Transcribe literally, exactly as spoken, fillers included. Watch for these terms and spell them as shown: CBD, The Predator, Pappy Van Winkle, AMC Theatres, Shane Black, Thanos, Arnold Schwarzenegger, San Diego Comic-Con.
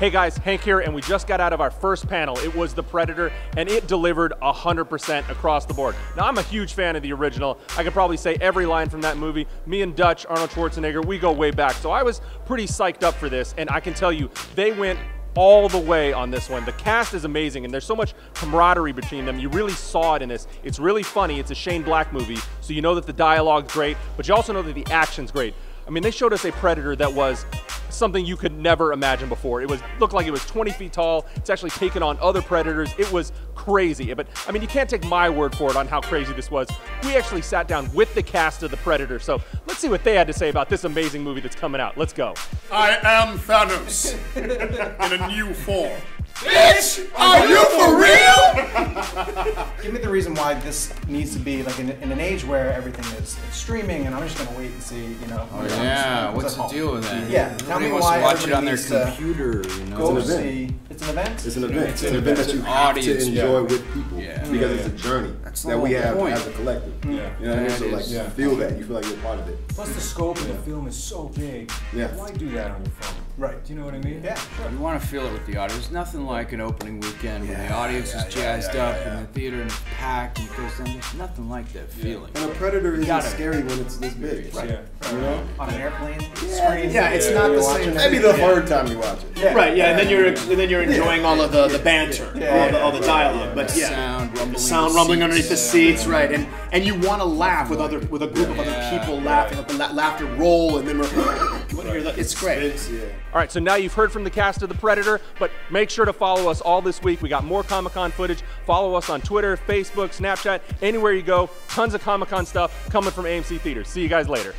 Hey guys, Hank here, and we just got out of our first panel. It was The Predator, and it delivered one hundred percent across the board. Now, I'm a huge fan of the original. I could probably say every line from that movie. Me and Dutch, Arnold Schwarzenegger, we go way back. So I was pretty psyched up for this, and I can tell you, they went all the way on this one. The cast is amazing, and there's so much camaraderie between them. You really saw it in this. It's really funny. It's a Shane Black movie, so you know that the dialogue's great, but you also know that the action's great. I mean, they showed us a Predator that was something you could never imagine before. It was looked like it was twenty feet tall. It's actually taken on other predators. It was crazy. But I mean, you can't take my word for it on how crazy this was. We actually sat down with the cast of The Predator. So let's see what they had to say about this amazing movie that's coming out. Let's go. I am Thanos in a new form. Bitch, are you for real? Give me the reason why this needs to be like in, in an age where everything is streaming, and I'm just gonna wait and see, you know. Oh yeah, what's the deal with that? Yeah, tell me why everybody needs to watch it on their computer. You know, go it's an event. See. It's an event. It's an event. It's an event that you have to enjoy with people because it's a journey that we have as a collective. Yeah, you know what I mean. So like, you feel that, you feel like you're part of it. Plus, the scope of the film is so big. Yeah, why do that on your phone? Right. Do you know what I mean? Yeah, sure. You want to feel it with the audience. There's nothing like an opening weekend yeah, when the audience yeah, is jazzed yeah, yeah, up yeah, yeah. and the theater is packed and goes down. There's nothing like that yeah. feeling. And a predator isn't gotta, scary when it's this big. Right. Yeah. You know? On an airplane yeah. screen. Yeah, it's yeah, not the same. That'd be the yeah. hard time you watch it. Yeah. Right, yeah, yeah, and then you're and then you're enjoying yeah. all of the, the banter, yeah. all, yeah. The, all the dialogue. Yeah. But the yeah. sound rumbling, the sound rumbling underneath the seats, yeah. right. And and you wanna laugh with other with a group of other people laughing, let the laughter roll, and then we're it's great. Yeah. All right, so now you've heard from the cast of The Predator, but make sure to follow us all this week. We got more Comic-Con footage. Follow us on Twitter, Facebook, Snapchat, anywhere you go. Tons of Comic-Con stuff coming from A M C Theatres. See you guys later.